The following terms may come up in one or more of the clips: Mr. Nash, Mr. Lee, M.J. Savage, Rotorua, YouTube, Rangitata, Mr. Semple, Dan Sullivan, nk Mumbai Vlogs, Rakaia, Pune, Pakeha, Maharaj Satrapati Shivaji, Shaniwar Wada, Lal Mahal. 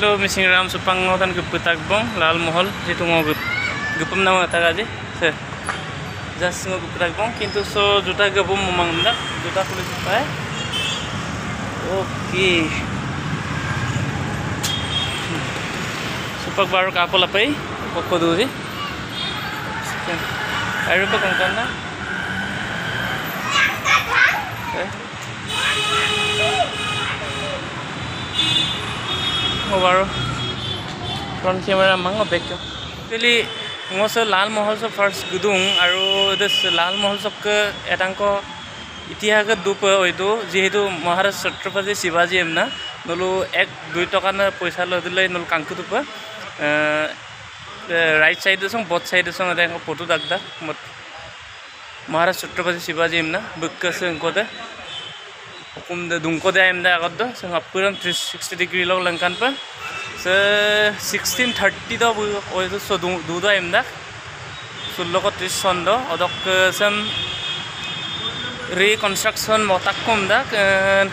Hello, Missing Ram Supang Ngotan Guputakbong, Lal Mahal, Jitu Ngogup Gupum Nama Tagadi, Sir. Just Ngoguputakbong, Kintu So Juta Gabum Mangda, Juta Kulisify. Okay. Supag Baru Kapal Apai, Kokoduri. I remember Kankana. Over front camera among a baker. Really, most of Lal Mahal of first Gudung are this Lal Mahal of Atanko Itiaga Dupa Oido, Zihidu Maharaj Satrapati Shivaji Emna, Nulu Ek Duitokana Poisala Dula Nul Kankutupa, right side the song, both sides of the Potu Dagda, Maharaj Satrapati Shivaji Emna, Bukas and Kota. The Dunko de Amda Godo, so Apuram 360 degree log Lankanpa, so 1630 the Oido so Duda Amda, so Locotis Sondo, Odok some reconstruction Motakumda,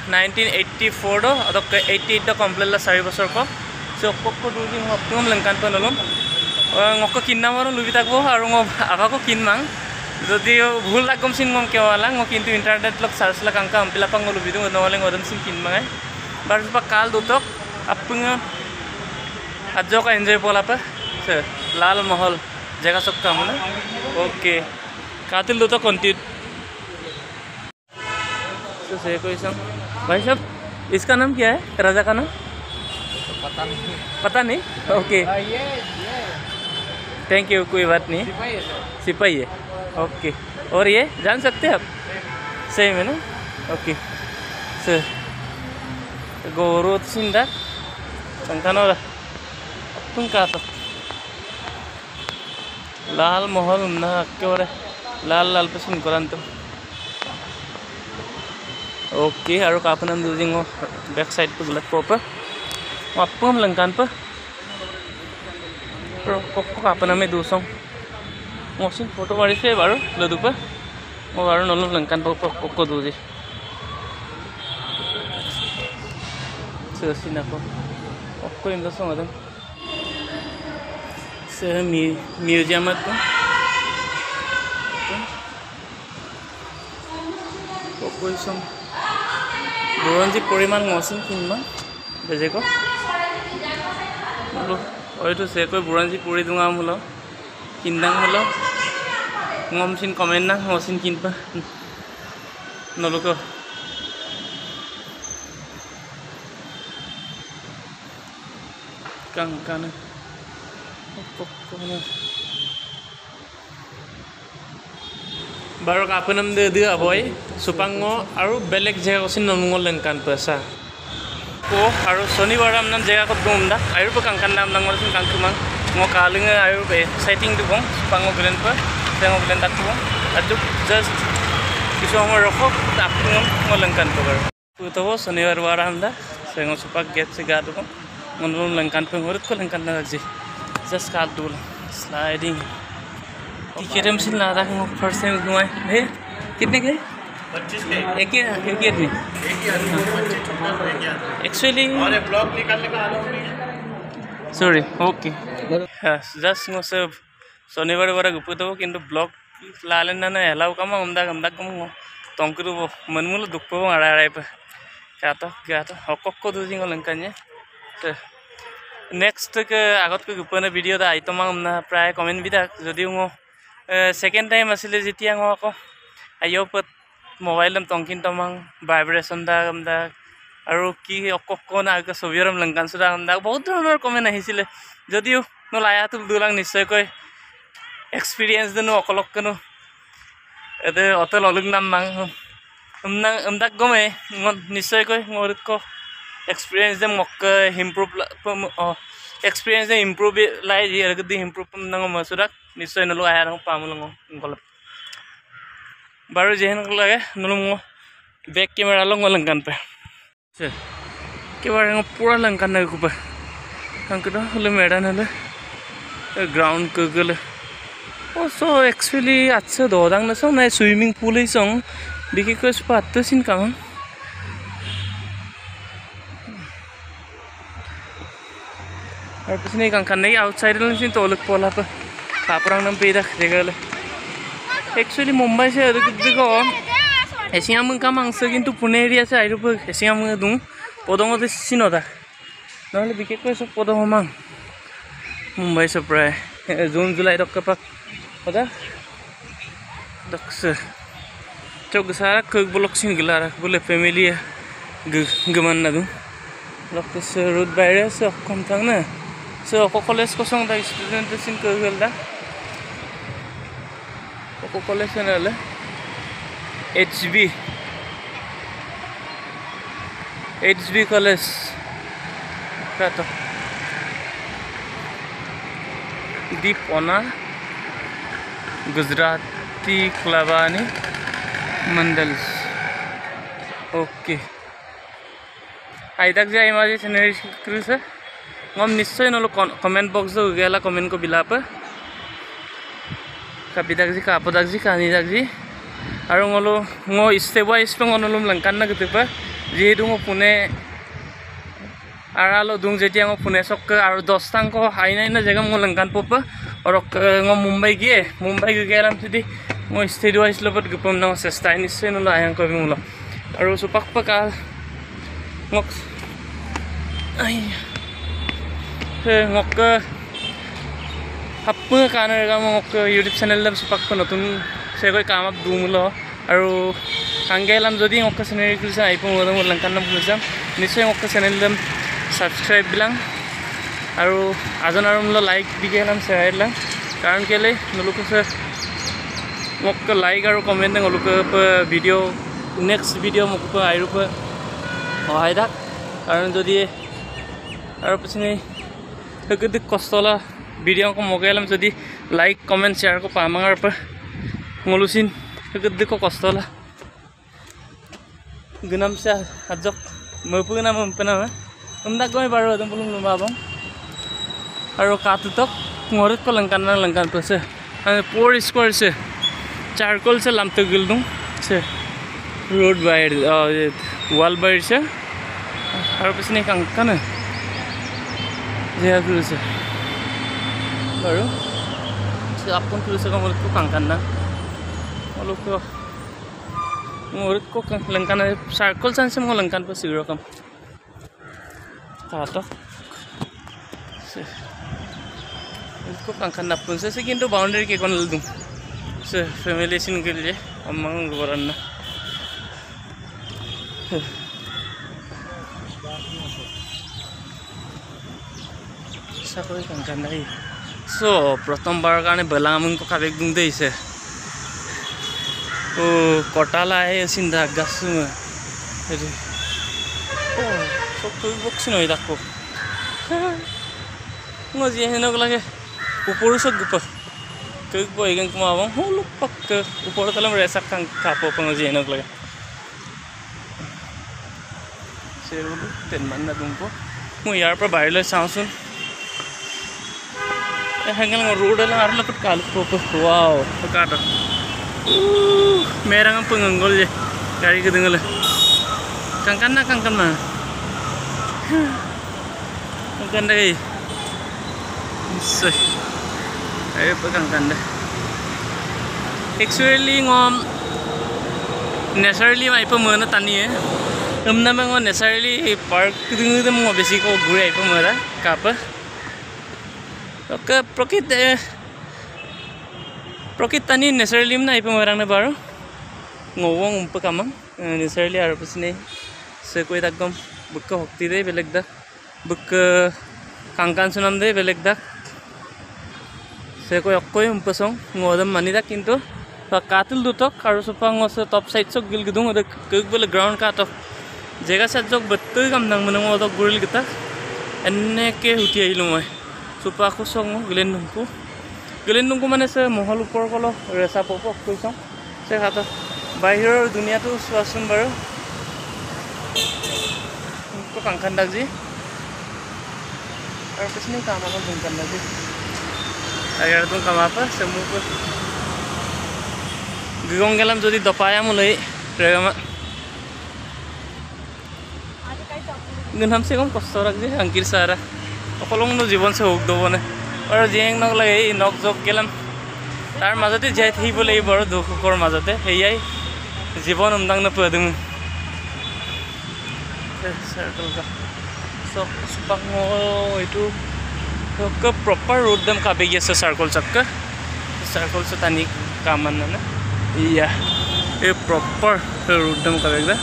1984, Odok 88 the Complella Saribosorco, so Coco Dudin Hopum Lankanpanolum, Mokokinamar, Luvitago, Arong of Agako Kinman. Jadi, bukan kami sih ngomong kewalang, ngomong itu internet log search log angka ampilah panggulu video ngomong orang sih kini mangai. Baru pak kal dotok, apungnya, aja kau enjoy pola apa? Lal Mahal, jaga sok kamu na. Okay, katil dotok konti. So saya kau isam, भाई साहब, इसका नाम क्या है? राजा का नाम? पता नहीं. पता नहीं? Okay. Thank you, कोई बात नहीं. सिपाही है. ओके और ये जान सकते हैं आप सही में ना ओके सर गोरोत सिंधा संतानों का तुम कहाँ तक लाल महल ना क्यों रे लाल लाल पे सुन करान तो ओके आरो काफी नंद दूधिंगो बैक साइड पे गलत पॉपर वापस हम लंकान पे को काफी नंद में दूसरों Mosin foto mari se baru lalu dupa, mau baru nolong langkan pokok dulu je. Selesai nak pokok ini dah semua dah. Semi museum tu, pokok itu semua. Doronji periman mosin kima, beza ko. Lalu, orang tu saya ko doronji peri dunga mula, kindang mula. Ngom sin comment na ngosin kinpa noluko kangkana kokona barok apunam de dia boy supango aru belek jega sin nongol lenkan pasa ko aru shonibar amnan jega ko dumda aru kangkan nam nangol sin kangkuma ngo kalunga aru be exciting dubong supango glenpa Tengok kalian tak tahu, aduk just kisah orang rokok tak pun melengkan pukar. Itu bos, Senin warah anda, saya ngomong supaya get segar tu, ngomong melengkan pengurit ko melengkan nak je, just kat dulu, sliding. Tiket mesti nada ngomong first time tu mai, heh, kitne ke? 25 एक ही आदमी, 25 एक ही आदमी. Actually, और एक block निकालने का आलोक नहीं. Sorry, okay. Just ngomong seb. शनिवार वाला गुप्त हो किंतु ब्लॉक लाले ना ना हलाव कम अम्दा कम दाग कम हो तंकिरु वो मनमुल दुख पे वो आड़ा आड़े पे क्या तो हॉकॉक को दूसरी को लंका नहीं तो नेक्स्ट के आगत के गुप्त ने वीडियो दा आई तो माँ अम्दा प्राय कमेंट भी था जो दियो वो सेकेंड टाइम असली जितिया वो को आयो पर मोबाइल में तंकिन तो माँ वाइब्रेशन दा अम्दा अरु की हॉकॉक को ना आगे सोवियरम लंका सुधा अम्दा बहुत रोनर कमेंट नहीं सिले जो दियो नो लाया तो दुलांग निश्चय कोई Experience itu no akalok keno, itu hotel orang nama, tak gome, niscaya kau ngorit ko experience itu mak improve, experience itu improve lagi, ada kedih improve pun nangom masurak, niscaya nulu ayah nangom pamu nangom, ngolap. Baru jehan kalau ya, nulu ngu back camera nangom langkan pe, kebara nangom pura langkan nangku pe, angkara nulu medan nulu, ground kagel. So actually, अच्छा दो दांग ना सो ना swimming pool ही song देखिए कुछ पाते सिन काम Or pusni kangkanai outside lang sin tolak pola pa. Kaprang nam pida kdegal. Actually Mumbai se adukdiko. Esiya mungka mangsa ginto Pune area se ayrupa. Esiya mungka dung podongo de sinoda. Naal biket ko sa podongo mang. Mumbai se pray. June July dokkapak. Oda. Doksa. Chog sara kug blok sin gilara. Bule family gaman na dung. This road barrier so come thang na so college ko song da student sin ko gel da ko college channel HB college ka to deep ona Gujarati Klavani Mandals okay आइतक जाय माजे channel क्रूस हम निश्चय नलो comment box गला comment को बिलाप कबिदाक जी कापदाक जी कानिदाक जी आरो ngolo ngo step by step onolum lankan na gitepa je dung pune aralo dung jetia ngo pune sok आरो 10 tang ko haina na jaga ngo lankan pop और ngo मुंबई गए राम सिदी ngo step by step गपम ना सस्ता निश्चय नलो आयं को मुलो आरो सुपक पका ngok ai ngok happu kanar ga ngok youtube channel la supak notun se koi kam ab dumulo aru kangelam jodi ngok channel kul sa ipo modam lankanam bulsam nishoy ngok channel la subscribe bilang aru ajon arum lo like digelam share la karon kele noluk se ngok like aru comment noluk video next video mok airupa I that कारण जो दिए और पछिने कति कष्टला video को मोगेलम जदि like comment share को पामांगार पर मोलुसिन कति को कष्टला गनम से आज मपुना मपना उंदा गय बारो दम बुलुम बाबम और कातु तक मोरत को लंकान पर से पोर स्क्वायर से चारकोल से लमत गिल दूं से रोड वायर वाल वायर से और पिसने कंकन जेहा गुरु से और से अपन गुरु से कमल को कंकन ना और लोग को और को लंकन सर्कल सेंस में लंकन पर सिरो कम था तो से इसको कंकन अपन से किंतु बाउंड्री के कोन दूं से फैमिली सिन के लिए अमंग वरना साखोय कंकन नाही सो प्रथम बार गाने बलामंग को काबेक दुंग देइसे ओ कोटाला हे सिंधा गसु रे ओ सोखोय बक्स नय दाखो मजे हेनक लागे ऊपर से गुप कक बयगन कुमाव होलु पक्क ऊपर तलम रेसा कांग कापो पंजे हेनक लागे से बोलू तेन मानना तुमको मु यार पर बायले साउसुन हंगल रोड ला आर लक काल पोप वाओ काट मेरा पंगंगल जे गाड़ी के दंगल कंकन ना कंकन रे सही ए कंकन दे एक्चुअली ngom naturally वाइप मन तानी है हमना मंगो नेचुरली पार्क दिदम बेसी को घुरे आइपो मरा काप ओके प्रकृति तनी नेचुरली ना आइपो मरा न बारो ngowong umpa kamang नेचुरली आरो पसने से कोइ तकम बुक हक्ति दे बेलेक दा बुक कांकान सुनाम दे बेलेक दा से कोइ अक्कोय umpa song ngodam मानि दा किंतु कातुल दुतक आरो सफांग से टॉप साइड सो गिल गदुंग ओद कबल ग्राउंड का तो जेगा साथ जोग बत्तु कम नंग मनंग ओदो गुरिल गता एन्ने के उठी आइलो मय सुपा को संग गलेन नुंगु माने से महल ऊपर कलो रेसा पप कइसं से हात बाहिर दुनिया तो स्वासन बारो को कांखन दाग जी और कसने काम न बंकन दाग जी अगर तुम कामा पर से मु को गंगेलम जदि दपाया मुलै प्रेमा गन हमसे कम कष्ट रख जे अंकिर सारा Kolong nu jiban se hok do bane. Or jeng nok lagay nok job kelan. Tar majate jai thi bolei bor dukhor majate. Eyai jiban umdang na pradum. So supak mo itu proper road dem kabe yes circle chakka. Circle se tani kaman na. Yeah. A proper road dem kabe da.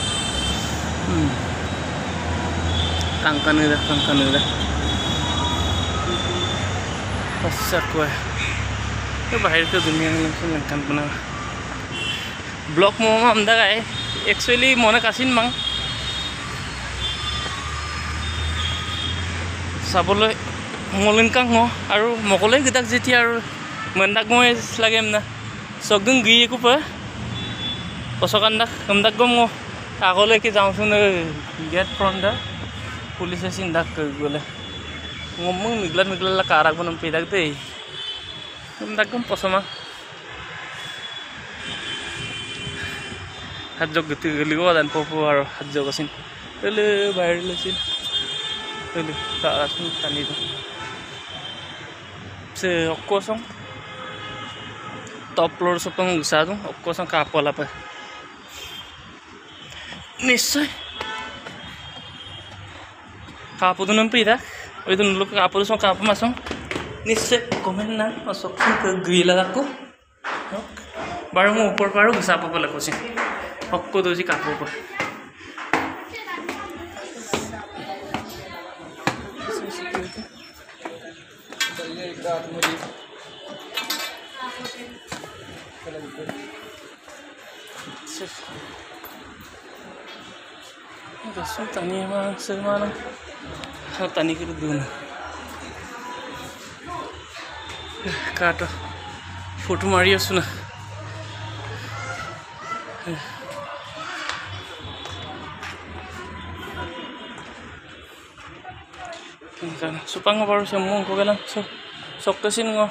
Kangkanida. Pasakwa. The bahir ke duniya mein se lankan bana. Block mo amda gaye. Actually mona kasin mang. Sabole molinkan ho aru mokole gidak jeti aru mandak moe lagem na. Sogung giye ko pa. Pasokan nak amdak gom ho. Agole ki jaunsun get from the police station dak gole. Ngomong miglan la karak banam pidak tei tumdak kom posoma hajjog giti geligo dan popo aro hajjog asin ele bair lesin ele karasun tani se okkosong top floor sopong usadu okkosong kapola pa nisai kapudunam pidak Oye tu nuluk kapur song kapur masong, nisce komen na masong ke grill aku, baru mau upor baru bisa apa pula kosin, aku dosi kapur pun. Dasar tani emang semalam. How tiny could do Carter Photo Maria Suna Supang over some monk so socasing of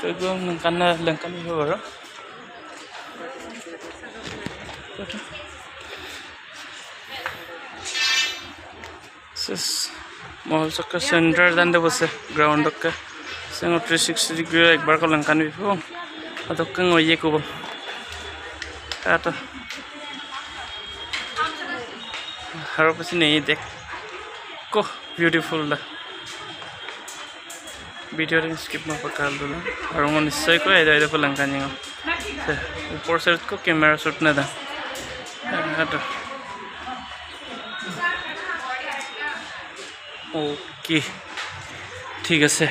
Kagana Lankan over. This mall soccer center than the was ground okay. 360 degree like barco lankan before. Adokang oyekubo. Kato. Haropasine dek. Ko beautiful da. Video ring skip ma pakal do na. Haromon issue ko ida ida ko lankan jingo. Upor set ko camera shoot na da. Kato. Okay, ठीक है से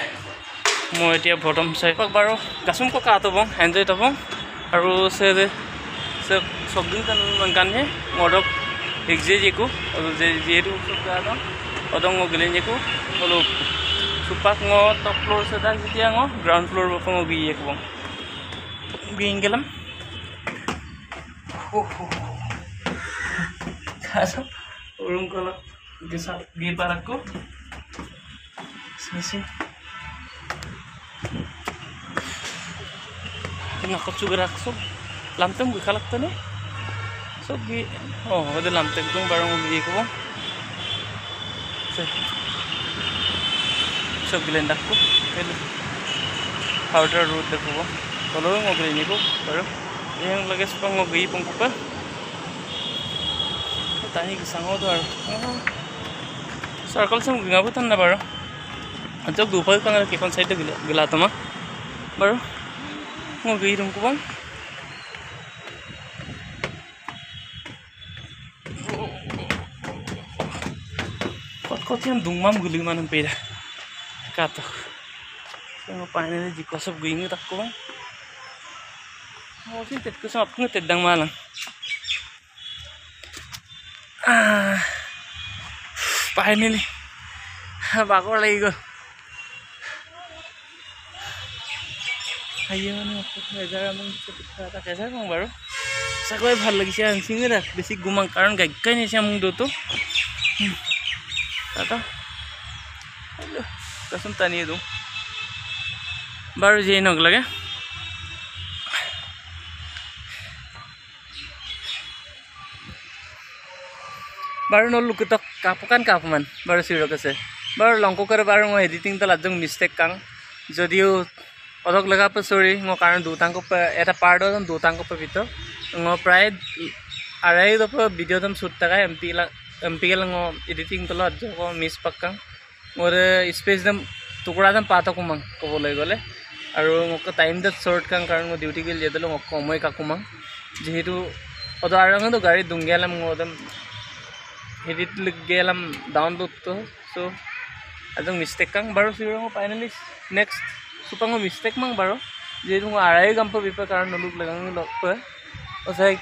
मौज ये bottom से एक बारो कसम को कातो बंग हैंडल तो बंग और उसे दे सब सब दिन तन मंगन है मॉडल एक्जेजी को और जेजी रूप से जाता और तो वो गले को वो लोग सुपाक वो टॉप फ्लोर से दाग जितिया वो ग्राउंड फ्लोर वो फंगो भी एक बंग भी इंगलम कसम उनको लो Gisa giparak ko. Sisi. Tinakot sugar akso. Lamtem gi khalak tane. So gi oh ode lamtek dum barang gi ko. So gilen dakko. Powder road dakko. Kolong ogre ni ko. Baro. Yang lages pang gi pang pa. Tani gi sango do ar. Circle some Gabutan Navarro. I took the work on the Kikon side of Gilatama. Burrow, no greed on Kuban. What caught him Dumam Guliman and Peter Cato? No pine because of going with a coin. What is it? Because I'm not at Damalan. Finally, bagor lagi ko. Ayun na ako sa dagat ng pagkakita kasi kung baro sa kaya bahal lagi siya ang sinira. Basic gumang karon kay kanya siya mong doto. Tato. Hello. Kasunta niyo do. Baro siya inog laga. baru nol lukitok kapukan kapuman baru siro kese baru longkokar baru mau editing telajung mistake kang jodiu otok laga pesori mau karena dua tangkop eta pardo dan dua tangkop itu mau pride arai itu video tam shoot taga MP lang editing telajung mau miss pakang mau space tam tukar tam patok kumang kau boleh gole aru mau time tam short kang karena mau duty gel jadul mau komoi kakumang jehitu otok arang itu gari dunggalam mau tam Hidit laggelam download to so adung mistake kang baru siurang finally next supang mistake mang baru jadi ngu arai gampo bipa karan nuluk lagang lokpa osai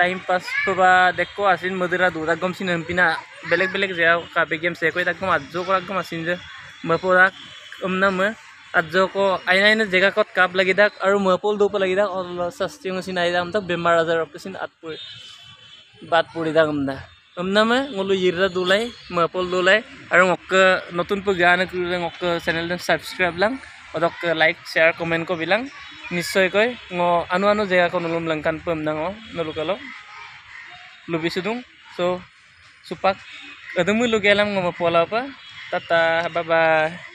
time pass pa dekko asin madira dura gom sin hampina belek belek jao ka begem sekoi takkom adjo korak gom asin je maporak amna ma adjo ko aina aina jega kot kap lagi dak aru mapol do pa lagi dak or sastiung sin aida amta bemar azar opsin atpur bat puri dak amna Amnama ngulu yirda dulai, mapol dulai, orang ngok nonton pegangan kru ngok channel dan subscribe lang, odok like, share, komen ko bilang, niscaya koi ngok anu-anu jaga ko nulum langkan pemnang ngok nulu kalau, lebih sedung, so supak, ketemu lu kelam ngok mapola apa, tata, bye bye.